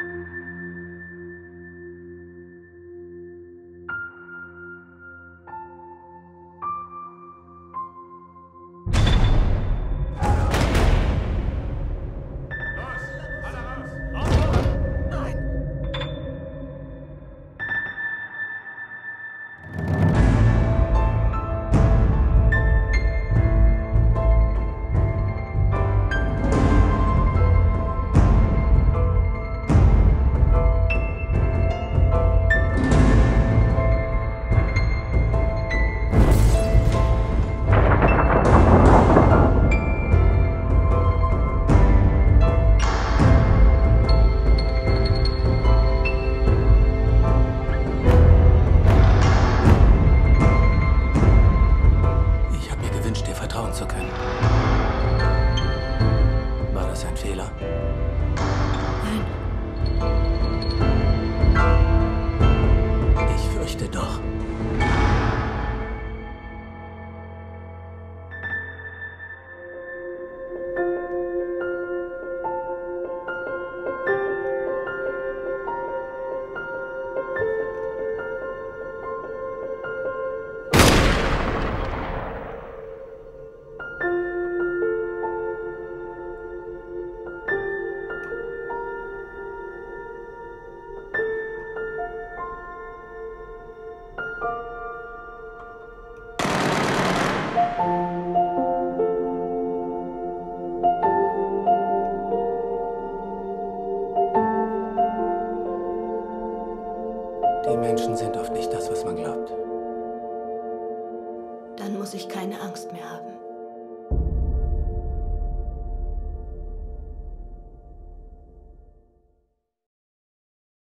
Nein. Ich fürchte doch.